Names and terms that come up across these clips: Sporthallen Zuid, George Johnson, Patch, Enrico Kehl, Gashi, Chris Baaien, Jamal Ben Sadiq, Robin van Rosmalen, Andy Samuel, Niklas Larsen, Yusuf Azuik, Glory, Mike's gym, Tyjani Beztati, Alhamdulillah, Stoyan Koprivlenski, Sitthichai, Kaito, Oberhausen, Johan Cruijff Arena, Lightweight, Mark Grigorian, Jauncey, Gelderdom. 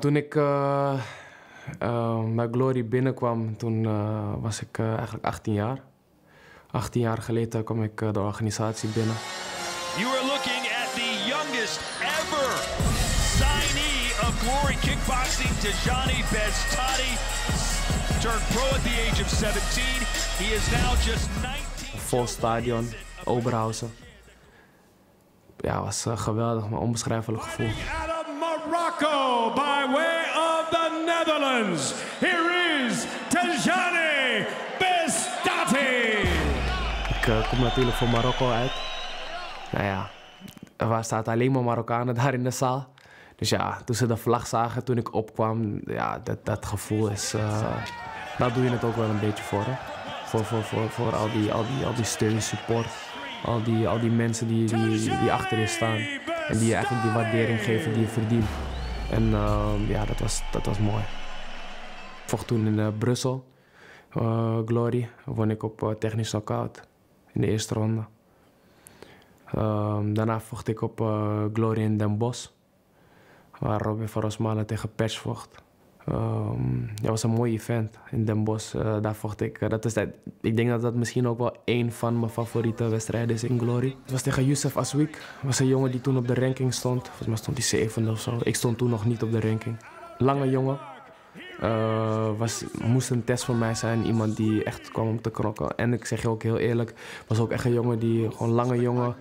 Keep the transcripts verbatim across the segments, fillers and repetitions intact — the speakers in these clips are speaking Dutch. Toen ik uh, uh, bij Glory binnenkwam, toen uh, was ik uh, eigenlijk achttien jaar. achttien jaar geleden kwam ik uh, de organisatie binnen. You are looking at the youngest ever signee of Glory Kickboxing, Tyjani Beztati. Turned pro at the age of seventeen. He is now just negentien. Vol stadion, Oberhausen. Ja, het was uh, geweldig, maar onbeschrijfelijk gevoel. Morocco by way of the Netherlands. Here is Tyjani Beztati. Ik uh, kom natuurlijk voor Marokko uit. Nou ja, er waren staat alleen maar Marokkanen daar in de zaal. Dus ja, toen ze de vlag zagen, toen ik opkwam, ja, dat, dat gevoel is... Uh, daar doe je het ook wel een beetje voor, hè? Voor, voor, voor, voor al, die, al, die, al die steun, support. Al die, al die mensen die, die, die achter je staan. En die je eigenlijk die waardering geven die je verdient. En uh, ja, dat was, dat was mooi. Ik vocht toen in uh, Brussel, uh, Glory. Won ik op uh, technisch knockout in de eerste ronde. Uh, daarna vocht ik op uh, Glory in Den Bosch. Waar Robin van Rosmalen tegen Patch vocht. Um, dat was een mooi event in Den Bosch. Uh, daar vocht ik. Uh, dat is dat, ik denk dat dat misschien ook wel één van mijn favoriete wedstrijden is in Glory. Het was tegen Yusuf Azuik. Dat was een jongen die toen op de ranking stond. Volgens mij stond hij zevende of zo. Ik stond toen nog niet op de ranking. Lange jongen. Uh, was, moest een test voor mij zijn. Iemand die echt kwam om te knokken. En ik zeg je ook heel eerlijk, was ook echt een jongen die gewoon lange jongen.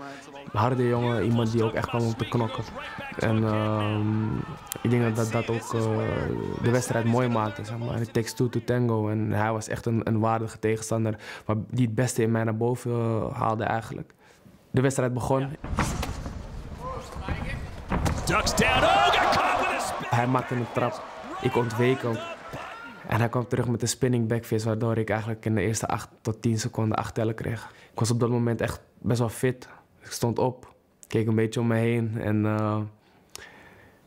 Harde jongen, iemand die ook echt kwam om te knokken. En uh, ik denk dat dat, dat ook uh, de wedstrijd mooi maakte. Zeg maar. It takes two to tango. En hij was echt een, een waardige tegenstander, maar die het beste in mij naar boven uh, haalde eigenlijk. De wedstrijd begon. Ja. Hij maakte een trap, ik ontweek hem. En hij kwam terug met een spinning backfist, waardoor ik eigenlijk in de eerste acht tot tien seconden acht tellen kreeg. Ik was op dat moment echt best wel fit. Ik stond op, keek een beetje om me heen en uh,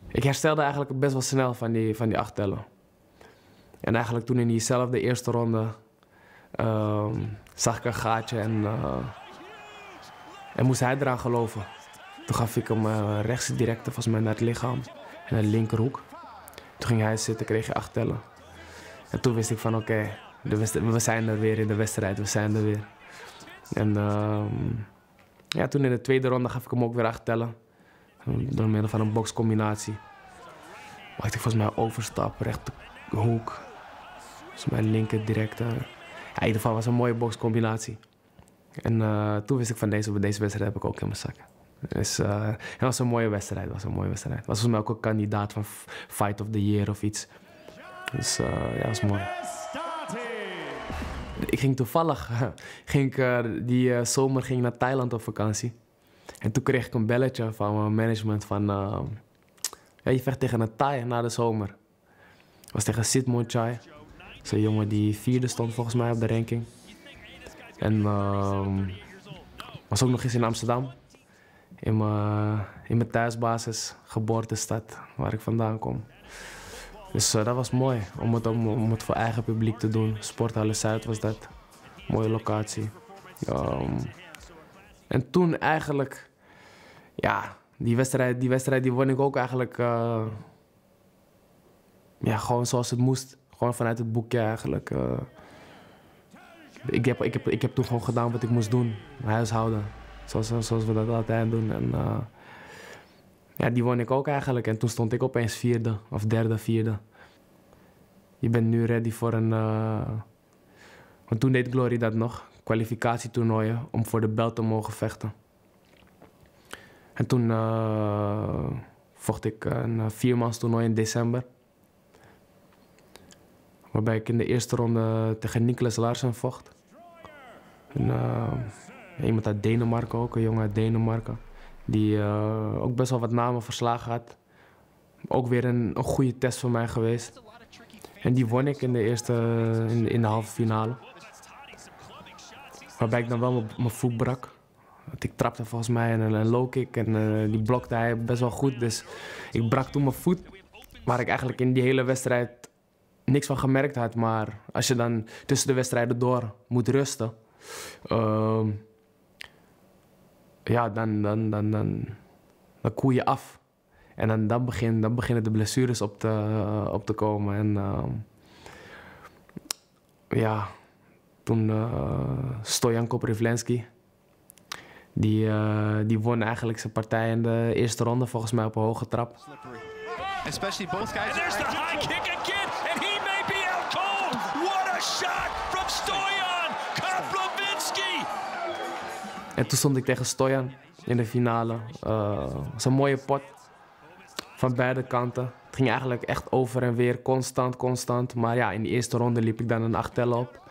ik herstelde eigenlijk best wel snel van die, van die acht tellen. En eigenlijk toen in diezelfde eerste ronde uh, zag ik een gaatje en, uh, en moest hij eraan geloven. Toen gaf ik hem uh, rechts direct volgens mij naar het lichaam en naar de linkerhoek. Toen ging hij zitten, kreeg hij acht tellen. En toen wist ik van oké, okay, we zijn er weer in de wedstrijd, we zijn er weer. En, uh, Ja, toen in de tweede ronde gaf ik hem ook weer acht tellen. Door middel van een bokscombinatie. Maakte ik volgens mij overstap, rechterhoek. Volgens mij linker direct. Ja, in ieder geval was het een mooie bokscombinatie. En uh, toen wist ik van deze, deze wedstrijd heb ik ook in mijn zak. Dus het uh, was een mooie wedstrijd. Het was een mooie wedstrijd. Was volgens mij ook een kandidaat van Fight of the Year of iets. Dus uh, ja, dat was mooi. Ik ging toevallig, ging, uh, die uh, zomer ging ik naar Thailand op vakantie. En toen kreeg ik een belletje van mijn management van... Uh, ja, je vecht tegen een Thai na de zomer. Het was tegen Sitthichai. Zo'n jongen die vierde stond volgens mij op de ranking. En uh, was ook nog eens in Amsterdam. In mijn, in mijn thuisbasis, geboortestad, waar ik vandaan kom. Dus uh, dat was mooi, om het, om, om het voor eigen publiek te doen. Sporthallen Zuid was dat, mooie locatie. Um, en toen eigenlijk, ja, die wedstrijd die, wedstrijd, die won ik ook eigenlijk... Uh, ja, gewoon zoals het moest, gewoon vanuit het boekje eigenlijk. Uh, ik, heb, ik, heb, ik heb toen gewoon gedaan wat ik moest doen, huishouden. Zoals, zoals we dat altijd doen. En, uh, Ja, die won ik ook eigenlijk. En toen stond ik opeens vierde of derde, vierde. Je bent nu ready voor een... Uh... Want toen deed Glory dat nog. Kwalificatietoernooien om voor de belt te mogen vechten. En toen uh... vocht ik een viermanstoernooi in december. Waarbij ik in de eerste ronde tegen Niklas Larsen vocht. En, uh... iemand uit Denemarken ook, een jongen uit Denemarken. Die uh, ook best wel wat namen verslagen had. Ook weer een, een goede test voor mij geweest. En die won ik in de eerste, in, in de halve finale. Waarbij ik dan wel mijn voet brak. Want ik trapte volgens mij een, een low kick en uh, die blokte hij best wel goed. Dus ik brak toen mijn voet. Waar ik eigenlijk in die hele wedstrijd niks van gemerkt had. Maar als je dan tussen de wedstrijden door moet rusten... Uh, Ja, dan, dan, dan, dan, dan koel je af. En aan dat begin dat beginnen de blessures op te, op te komen. En uh, ja, toen uh, Stoyan Koprivlenski. Die, uh, die won eigenlijk zijn partij in de eerste ronde volgens mij op een hoge trap. Especially both guys. And there's the high kick again, and he may be out cold. What a shot from Stoyan Koprivlenski. En toen stond ik tegen Stoyan in de finale. Uh, Zo'n mooie pot van beide kanten. Het ging eigenlijk echt over en weer, constant, constant. Maar ja, in de eerste ronde liep ik dan een acht tellen op.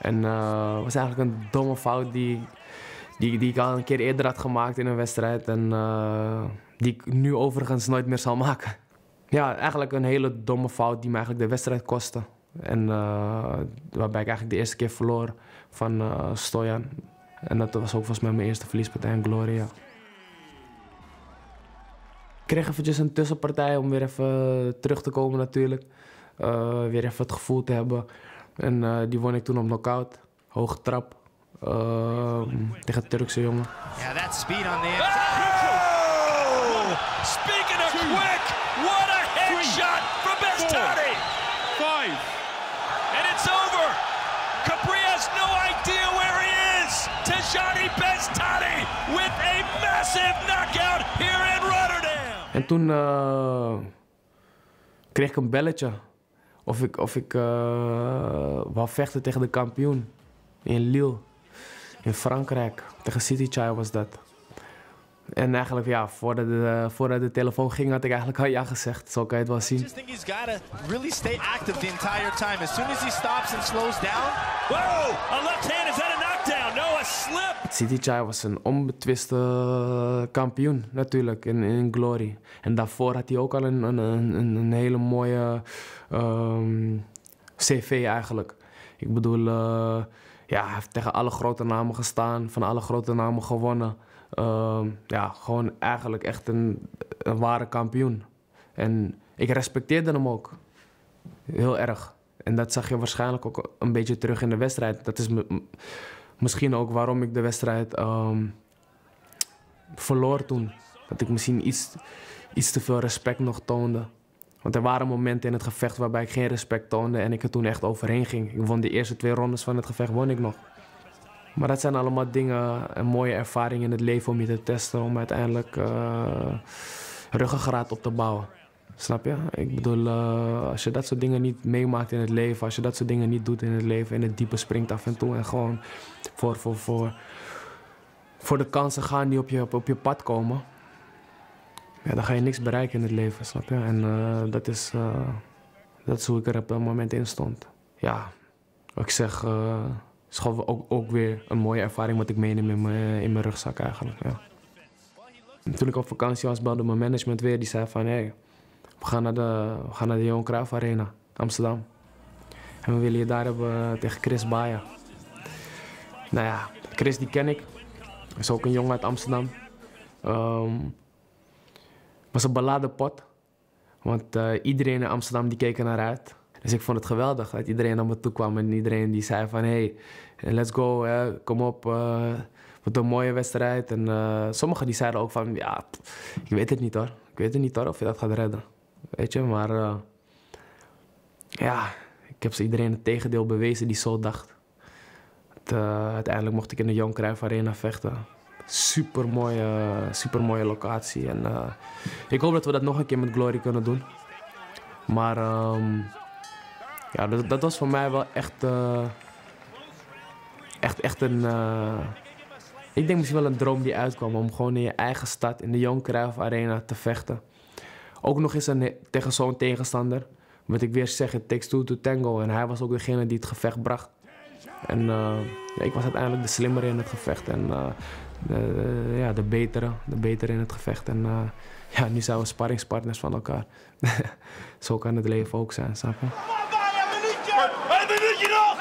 En uh, was eigenlijk een domme fout die. Die, die ik al een keer eerder had gemaakt in een wedstrijd en uh, die ik nu overigens nooit meer zal maken. Ja, eigenlijk een hele domme fout die me eigenlijk de wedstrijd kostte. En uh, waarbij ik eigenlijk de eerste keer verloor van uh, Stoyan. En dat was ook volgens mij mijn eerste verliespartij in Glory. Ja. Ik kreeg eventjes een tussenpartij om weer even terug te komen natuurlijk. Uh, weer even het gevoel te hebben. En uh, die won ik toen op knockout, hoge trap. Uh, tegen de Turkse jongen. Ja, yeah, that speed on the inside. Speaking of quick, what a headshot from Beztati. Five. And it's over. Capri has no idea where he is. Tyjani Beztati with a massive knockout here in Rotterdam. En toen uh, kreeg ik een belletje of ik, of ik uh, wou vechten tegen de kampioen in Lille. In Frankrijk, tegen Sitthichai was dat. En eigenlijk, ja, voordat de, voordat de telefoon ging, had ik eigenlijk al ja gezegd. Zo kan je het wel zien. Sitthichai was een onbetwiste kampioen, natuurlijk, in, in Glory. En daarvoor had hij ook al een, een, een, een hele mooie um, C V eigenlijk. Ik bedoel... Uh, Ja, hij heeft tegen alle grote namen gestaan, van alle grote namen gewonnen. Uh, ja, gewoon eigenlijk echt een, een ware kampioen. En ik respecteerde hem ook. Heel erg. En dat zag je waarschijnlijk ook een beetje terug in de wedstrijd. Dat is misschien ook waarom ik de wedstrijd um, verloor toen. Dat ik misschien iets, iets te veel respect nog toonde. Want er waren momenten in het gevecht waarbij ik geen respect toonde en ik er toen echt overheen ging. Ik won de eerste twee rondes van het gevecht, won ik nog. Maar dat zijn allemaal dingen, een mooie ervaring in het leven om je te testen, om uiteindelijk uh, ruggengraat op te bouwen. Snap je? Ik bedoel, uh, als je dat soort dingen niet meemaakt in het leven, als je dat soort dingen niet doet in het leven, in het diepe springt af en toe en gewoon voor, voor, voor, voor de kansen gaan die op je, op, op je pad komen. Ja, dan ga je niks bereiken in het leven, snap je? En uh, dat, is, uh, dat is hoe ik er op dat moment in stond. Ja, wat ik zeg, het uh, is gewoon ook, ook weer een mooie ervaring wat ik meeneem in mijn, in mijn rugzak eigenlijk. Ja. Toen ik op vakantie was, belde mijn management weer. Die zei van, hé, hey, we gaan naar de, we gaan naar de Johan Cruijff Arena, Amsterdam. En we willen je daar hebben tegen Chris Baaien. Nou ja, Chris die ken ik. Is ook een jongen uit Amsterdam. Um, Het was een beladen pot, want uh, iedereen in Amsterdam die keek er naar uit. Dus ik vond het geweldig dat iedereen naar me toe kwam en iedereen die zei van hey, let's go, hè, kom op, uh, wat een mooie wedstrijd. En uh, sommigen die zeiden ook van ja, pff, ik weet het niet hoor, ik weet het niet hoor of je dat gaat redden. Weet je, maar uh, ja, ik heb ze iedereen het tegendeel bewezen die zo dacht. Het, uh, uiteindelijk mocht ik in de Johan Cruijff Arena vechten. Super mooie, super mooie locatie en uh, ik hoop dat we dat nog een keer met Glory kunnen doen. Maar um, ja, dat, dat was voor mij wel echt, uh, echt, echt een, uh, ik denk misschien wel een droom die uitkwam om gewoon in je eigen stad, in de Johan Cruijff Arena te vechten. Ook nog eens een, tegen zo'n tegenstander. Wat ik weer zeg, it takes two to tango en hij was ook degene die het gevecht bracht. En uh, ja, ik was uiteindelijk de slimmere in het gevecht en uh, de, de, ja, de betere, de betere in het gevecht. En uh, ja, nu zijn we sparringspartners van elkaar. Zo kan het leven ook zijn, snap je?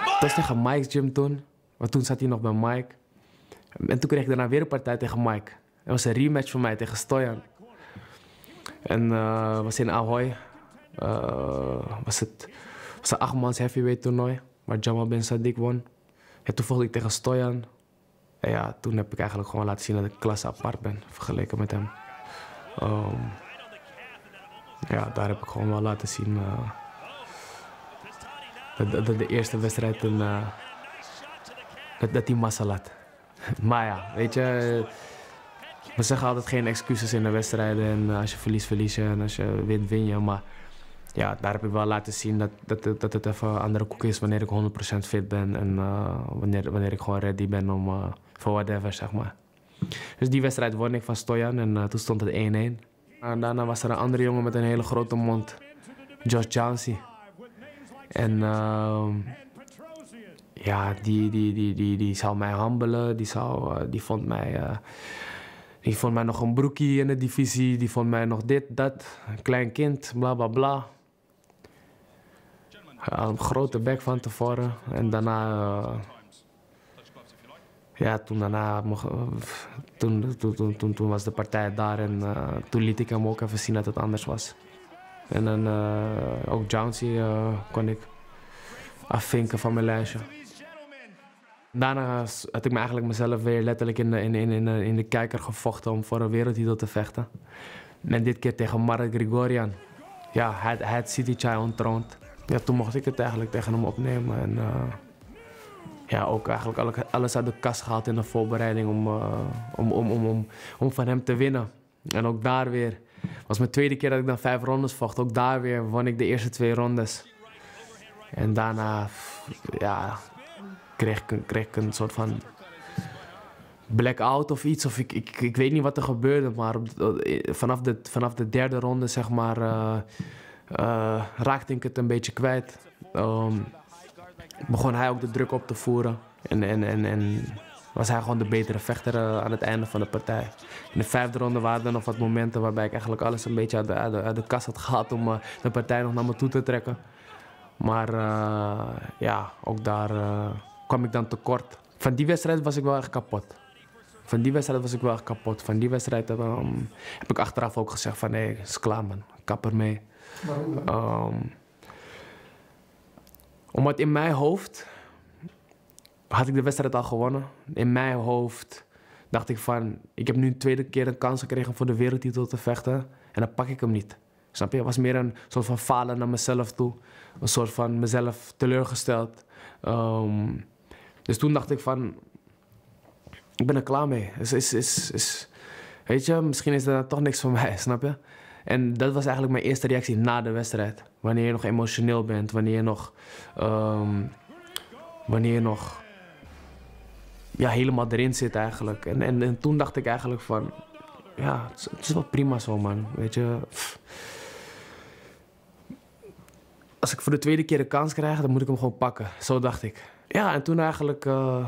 Het was tegen Mike's gym toen, want toen zat hij nog bij Mike. En toen kreeg ik daarna weer een partij tegen Mike. Het was een rematch van mij tegen Stoyan. En uh, was in Ahoy. Uh, was het was een achtmans heavyweight toernooi. Waar Jamal Ben Sadiq won. Ja, toen volgde ik tegen Stoyan. En ja, toen heb ik eigenlijk gewoon laten zien dat ik klasse apart ben, vergeleken met hem. Um, ja, daar heb ik gewoon wel laten zien uh, dat, dat, dat de eerste wedstrijd een, uh, dat, dat die massa laat. Maar ja, weet je, we zeggen altijd geen excuses in de wedstrijden. En als je verliest, verlies je. En als je wint, win je. Maar ja, daar heb ik wel laten zien dat, dat, dat het even een andere koek is wanneer ik honderd procent fit ben. En uh, wanneer, wanneer ik gewoon ready ben om uh, voor whatever, zeg maar. Dus die wedstrijd won ik van Stoyan en uh, toen stond het één één. En daarna was er een andere jongen met een hele grote mond, George Johnson. En uh, ja, die, die, die, die, die zou mij handelen, die, zou, uh, die vond mij... Uh, Die vond mij nog een broekie in de divisie, die vond mij nog dit, dat, een klein kind, bla bla bla. Een grote bek van tevoren en daarna, uh, ja, toen daarna, mocht, uh, toen, toen, toen, toen, toen was de partij daar en uh, toen liet ik hem ook even zien dat het anders was. En dan uh, ook Jauncey uh, kon ik afvinken van mijn lijstje. Daarna had ik me eigenlijk mezelf weer letterlijk in de, in, in, in, de, in de kijker gevochten om voor een wereldtitel te vechten. En dit keer tegen Mark Grigorian. Ja, hij, hij had Sitthichai ontroond. Ja, toen mocht ik het eigenlijk tegen hem opnemen. En uh, ja, ook eigenlijk alles uit de kast gehaald in de voorbereiding om, uh, om, om, om, om, om van hem te winnen. En ook daar weer. Het was mijn tweede keer dat ik dan vijf rondes vocht. Ook daar weer won ik de eerste twee rondes. En daarna, ja... Kreeg, kreeg ik een soort van blackout of iets. Of ik, ik, ik weet niet wat er gebeurde, maar vanaf de, vanaf de derde ronde, zeg maar, uh, uh, raakte ik het een beetje kwijt. Um, begon hij ook de druk op te voeren. En, en, en, en was hij gewoon de betere vechter uh, aan het einde van de partij. In de vijfde ronde waren er nog wat momenten waarbij ik eigenlijk alles een beetje uit de, uit de, uit de kast had gehad om uh, de partij nog naar me toe te trekken. Maar uh, ja, ook daar... Uh, kwam ik dan tekort. Van die wedstrijd was ik wel echt kapot. Van die wedstrijd was ik wel echt kapot. Van die wedstrijd um, heb ik achteraf ook gezegd van nee, het is klaar man, kap ermee. Um, omdat in mijn hoofd had ik de wedstrijd al gewonnen. In mijn hoofd dacht ik van, ik heb nu een tweede keer een kans gekregen om voor de wereldtitel te vechten en dan pak ik hem niet. Snap je? Het was meer een soort van falen naar mezelf toe. Een soort van mezelf teleurgesteld. Um, Dus toen dacht ik van, ik ben er klaar mee. Is, is, is, is, weet je, misschien is dat toch niks voor mij, snap je? En dat was eigenlijk mijn eerste reactie na de wedstrijd. Wanneer je nog emotioneel bent, wanneer je nog, um, wanneer je nog ja, helemaal erin zit eigenlijk. En, en, en toen dacht ik eigenlijk van, ja, het is, het is wel prima zo man, weet je. Pff. Als ik voor de tweede keer de kans krijg, dan moet ik hem gewoon pakken. Zo dacht ik. Ja, en toen eigenlijk uh,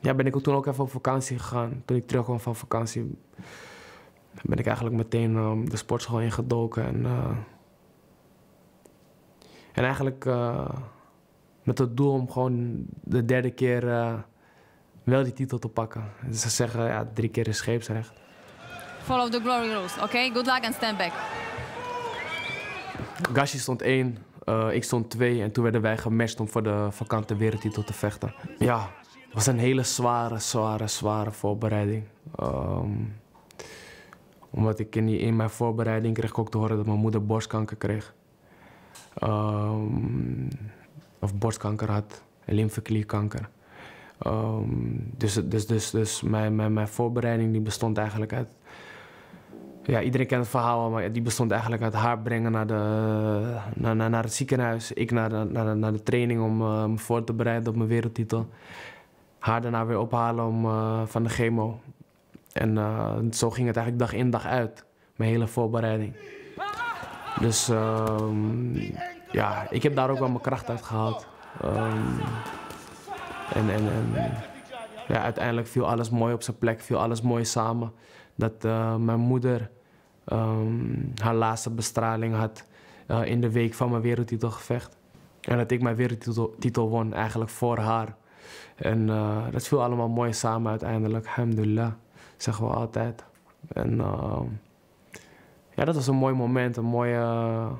ja, ben ik ook toen ook even op vakantie gegaan. Toen ik terugkwam van vakantie ben ik eigenlijk meteen uh, de sportschool ingedoken. En, uh, en eigenlijk uh, met het doel om gewoon de derde keer uh, wel die titel te pakken. Dus ze zeggen, ja, drie keer is scheepsrecht. Follow the glory rules, oké? Okay? Good luck and stand back. Gashi stond één. Uh, ik stond twee en toen werden wij gematcht om voor de vakante wereldtitel te vechten. Ja, het was een hele zware, zware, zware voorbereiding. Um, omdat ik in, die, in mijn voorbereiding kreeg ik ook te horen dat mijn moeder borstkanker kreeg. Um, of borstkanker had, lymfeklierkanker. Um, dus dus, dus, dus mijn, mijn, mijn voorbereiding die bestond eigenlijk uit... Ja, iedereen kent het verhaal, maar die bestond eigenlijk uit haar brengen naar, de, naar, naar, naar het ziekenhuis. Ik naar de, naar de, naar de training om uh, me voor te bereiden op mijn wereldtitel. Haar daarna weer ophalen om, uh, van de chemo. En uh, zo ging het eigenlijk dag in dag uit, mijn hele voorbereiding. Dus um, ja, ik heb daar ook wel mijn kracht uit gehaald. Um, en en, en ja, uiteindelijk viel alles mooi op zijn plek, viel alles mooi samen. Dat uh, mijn moeder um, haar laatste bestraling had uh, in de week van mijn wereldtitelgevecht. En dat ik mijn wereldtitel won eigenlijk voor haar. En uh, dat viel allemaal mooi samen uiteindelijk. Alhamdulillah, zeggen we altijd. En uh, ja, dat was een mooi moment, een mooie, uh,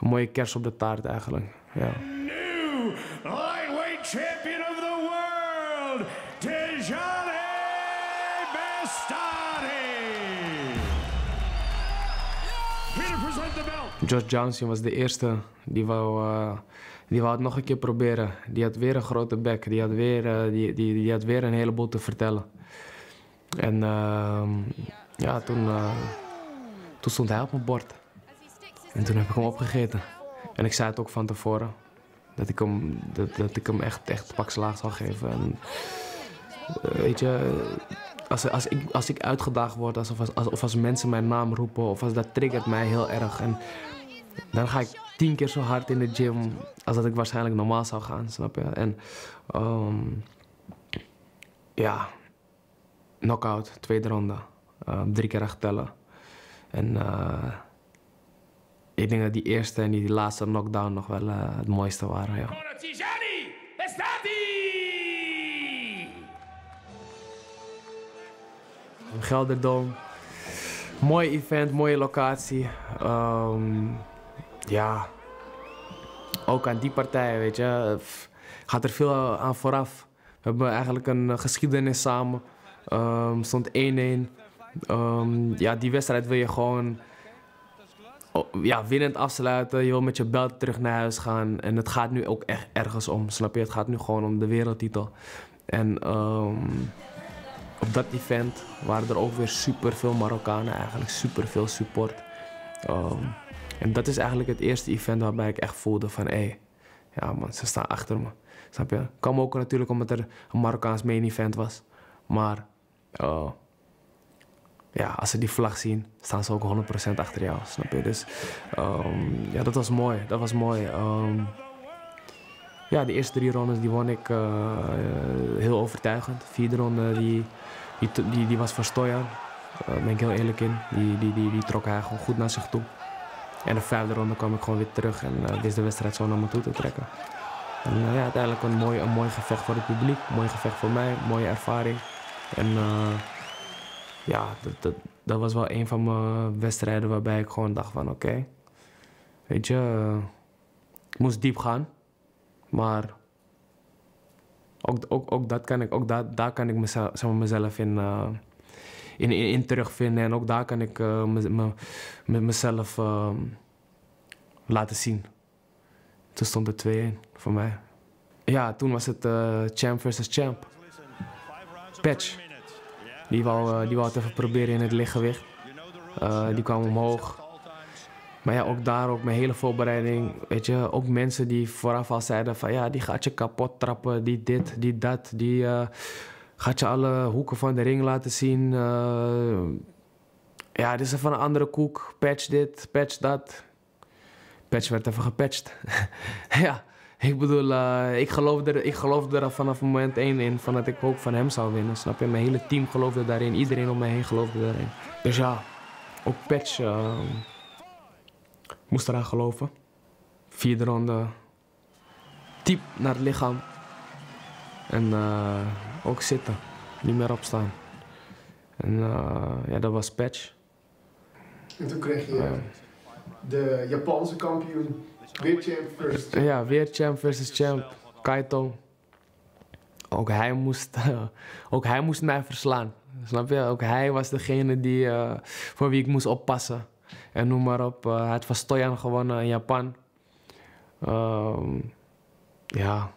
een mooie kers op de taart eigenlijk. Ja. New lightweight champion of the world, Tyjani Beztati. George Johnson was de eerste, die wou, uh, die wou het nog een keer proberen. Die had weer een grote bek, die had weer, uh, die, die, die had weer een heleboel te vertellen. En uh, ja, toen, uh, toen stond hij op mijn bord. En toen heb ik hem opgegeten. En ik zei het ook van tevoren, dat ik hem, dat, dat ik hem echt, echt pak slaag zou geven. En, uh, weet je, als, als, ik, als ik uitgedaagd word, alsof, als, of als mensen mijn naam roepen, of als dat triggert mij heel erg. En dan ga ik tien keer zo hard in de gym als dat ik waarschijnlijk normaal zou gaan, snap je? En um, ja, knockout, tweede ronde, uh, drie keer acht tellen. En uh, ik denk dat die eerste en die laatste knockdown nog wel uh, het mooiste waren, ja. Tyjani Beztati! Gelderdom. Mooi event, mooie locatie. Um, ja, ook aan die partijen, weet je, F, gaat er veel aan vooraf. We hebben eigenlijk een geschiedenis samen. Um, stond één-één. Um, ja, die wedstrijd wil je gewoon... Ja, winnend afsluiten, je wil met je belt terug naar huis gaan. En het gaat nu ook echt ergens om, snap je? Het gaat nu gewoon om de wereldtitel. En um, op dat event waren er ook weer superveel Marokkanen eigenlijk, superveel support. Um, en dat is eigenlijk het eerste event waarbij ik echt voelde van, hé, hey, ja man, ze staan achter me, snap je? Het kwam ook natuurlijk omdat er een Marokkaans main event was. Maar uh, ja, als ze die vlag zien, staan ze ook honderd procent achter jou, snap je? Dus um, ja, dat was mooi, dat was mooi. Um, ja, de eerste drie rondes die won ik uh, uh, heel overtuigend. De vierde ronde die, die, die, die was voor Stoyan, daar uh, ben ik heel eerlijk in. Die, die, die, die trok hij gewoon goed naar zich toe. En de vijfde ronde kwam ik gewoon weer terug en uh, wist de wedstrijd zo naar me toe te trekken. En uh, ja, uiteindelijk een mooi, een mooi gevecht voor het publiek, een mooi gevecht voor mij, een mooie ervaring. En, uh, ja, dat, dat, dat was wel een van mijn wedstrijden waarbij ik gewoon dacht van oké, okay, weet je, uh, ik moest diep gaan, maar ook, ook, ook dat kan ik, ook daar, daar kan ik mezelf, zeg maar mezelf in, uh, in, in, in terugvinden en ook daar kan ik uh, me, me, met mezelf uh, laten zien. Toen stond er twee-één voor mij. Ja, toen was het uh, champ versus champ. Patch. Die wou, die wou het even proberen in het lichtgewicht. Uh, die kwam omhoog. Maar ja, ook daar, ook mijn hele voorbereiding. Weet je, ook mensen die vooraf al zeiden van ja, die gaat je kapot trappen, die dit, die dat. Die uh, gaat je alle hoeken van de ring laten zien. Uh, ja, dit is even een andere koek. Patch dit, patch dat. Patch werd even gepatcht. Ja, ik bedoel, uh, ik, geloofde er, ik geloofde er vanaf moment één in van dat ik ook van hem zou winnen, snap je? Mijn hele team geloofde daarin, iedereen om mij heen geloofde daarin. Dus ja, ook Patch uh, moest eraan geloven. Vierde ronde, diep naar het lichaam en uh, ook zitten, niet meer opstaan. En uh, ja, dat was Patch. En toen kreeg je... Uh, De Japanse kampioen, weer champ versus champ. Ja, weer champ versus champ, Kaito. Ook hij moest, uh, ook hij moest mij verslaan, snap je? Ook hij was degene die, uh, voor wie ik moest oppassen. En noem maar op, uh, hij had van Stoyan gewonnen in Japan. Um, ja,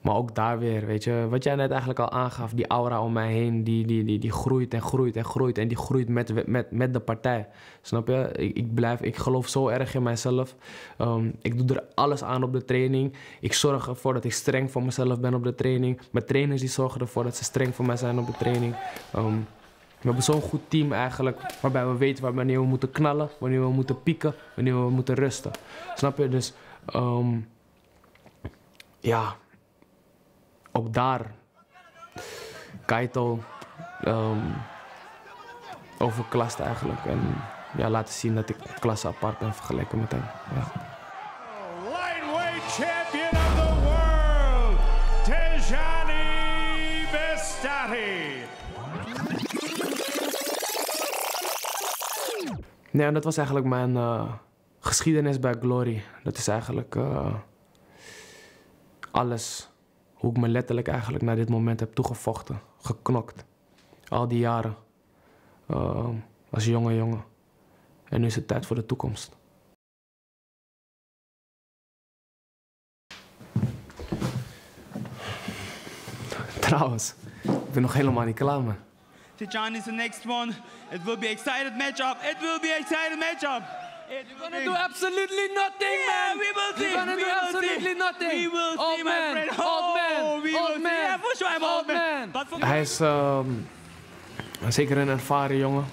maar ook daar weer, weet je, wat jij net eigenlijk al aangaf, die aura om mij heen, die, die, die, die groeit en groeit en groeit en die groeit met, met, met de partij. Snap je? Ik, ik blijf, ik geloof zo erg in mezelf. Um, ik doe er alles aan op de training. Ik zorg ervoor dat ik streng voor mezelf ben op de training. Mijn trainers die zorgen ervoor dat ze streng voor mij zijn op de training. Um, we hebben zo'n goed team eigenlijk, waarbij we weten wanneer we moeten knallen, wanneer we moeten pieken, wanneer we moeten rusten. Snap je? Dus, um, ja... Ook daar, Kaito um, overklast eigenlijk en ja, laten zien dat ik klasse apart ben vergeleken met hem. Ja. Lightweight champion of the world, Tyjani Beztati. Ja, dat was eigenlijk mijn uh, geschiedenis bij Glory. Dat is eigenlijk uh, alles. Hoe ik me letterlijk eigenlijk naar dit moment heb toegevochten, geknokt. Al die jaren. Uh, als jonge jongen. En nu is het tijd voor de toekomst. Trouwens, ik ben nog helemaal niet klaar, man. Tyjani is the next one. It will be excited matchup. It will be excited matchup. We're gonna do absolutely nothing, yeah, man. We will see. We're gonna we do absolutely see. nothing. We will old see, man. my friend. Oh, old man. We old will man. See. Yeah, for sure I'm old, old man. man. Hij is uh, zeker een ervaren jongen.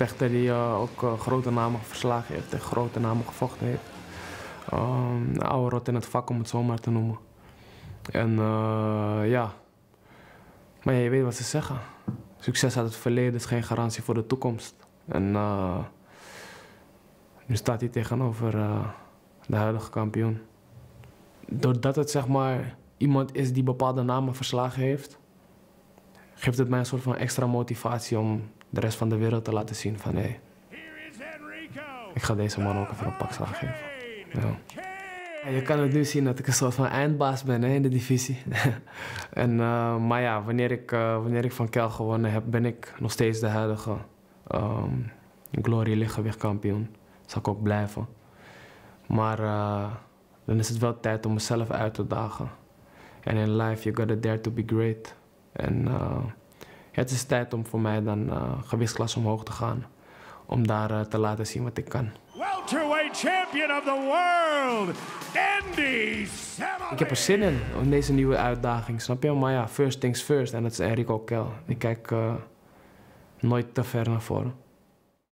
Vechter die uh, ook uh, grote namen verslagen heeft en grote namen gevochten heeft. Um, een oude rot in het vak, om het zo maar te noemen. En uh, ja, maar ja, je weet wat ze zeggen. Succes uit het verleden is geen garantie voor de toekomst. En uh, nu staat hij tegenover uh, de huidige kampioen. Doordat het zeg maar iemand is die bepaalde namen verslagen heeft, geeft het mij een soort van extra motivatie om de rest van de wereld te laten zien van hé, hey, ik ga deze man ook even een pak slaag geven. Ja. Je kan het nu zien dat ik een soort van eindbaas ben, hè, in de divisie. en, uh, maar ja, wanneer ik, uh, wanneer ik van Kehl gewonnen heb, ben ik nog steeds de huidige um, Glory lichtgewichtkampioen. Dat zal ik ook blijven. Maar uh, dan is het wel tijd om mezelf uit te dagen. En in life, you gotta dare to be great. En uh, ja, het is tijd om voor mij dan uh, gewichtsklasse omhoog te gaan. Om daar uh, te laten zien wat ik kan. Welterweight champion of the world, Andy Samuel. Ik heb er zin in, in deze nieuwe uitdaging, snap je? Maar ja, first things first, en dat is Enrico Kehl. Ik kijk uh, nooit te ver naar voren.